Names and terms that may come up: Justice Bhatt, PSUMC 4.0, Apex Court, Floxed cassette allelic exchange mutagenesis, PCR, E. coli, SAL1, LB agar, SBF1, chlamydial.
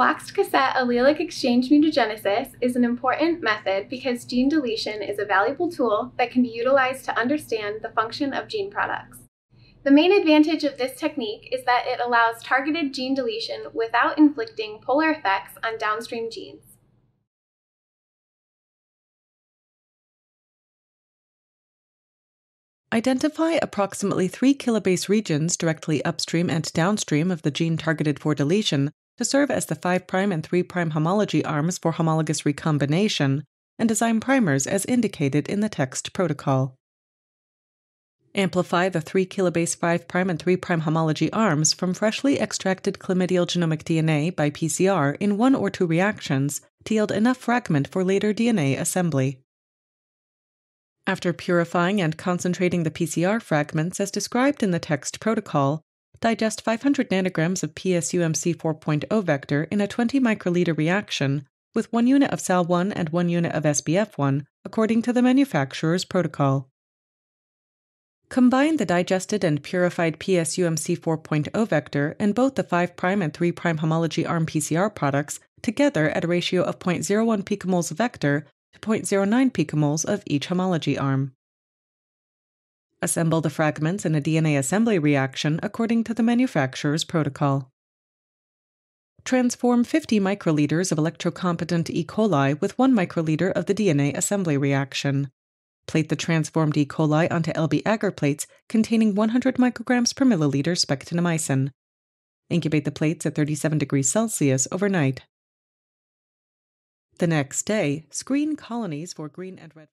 Floxed cassette allelic exchange mutagenesis is an important method because gene deletion is a valuable tool that can be utilized to understand the function of gene products. The main advantage of this technique is that it allows targeted gene deletion without inflicting polar effects on downstream genes. Identify approximately 3 kilobase regions directly upstream and downstream of the gene targeted for deletion to serve as the 5' and 3' homology arms for homologous recombination, and design primers as indicated in the text protocol. Amplify the 3 kilobase 5' and 3' homology arms from freshly extracted chlamydial genomic DNA by PCR in 1 or 2 reactions to yield enough fragment for later DNA assembly. After purifying and concentrating the PCR fragments as described in the text protocol, digest 500 nanograms of PSUMC 4.0 vector in a 20 microliter reaction with 1 unit of SAL1 and 1 unit of SBF1 according to the manufacturer's protocol. Combine the digested and purified PSUMC 4.0 vector and both the 5' and 3' homology arm PCR products together at a ratio of 0.01 picomoles of vector to 0.09 picomoles of each homology arm. Assemble the fragments in a DNA assembly reaction according to the manufacturer's protocol. Transform 50 microliters of electrocompetent E. coli with 1 microliter of the DNA assembly reaction. Plate the transformed E. coli onto LB agar plates containing 100 micrograms per milliliter spectinomycin. Incubate the plates at 37 degrees Celsius overnight. The next day, screen colonies for green and red.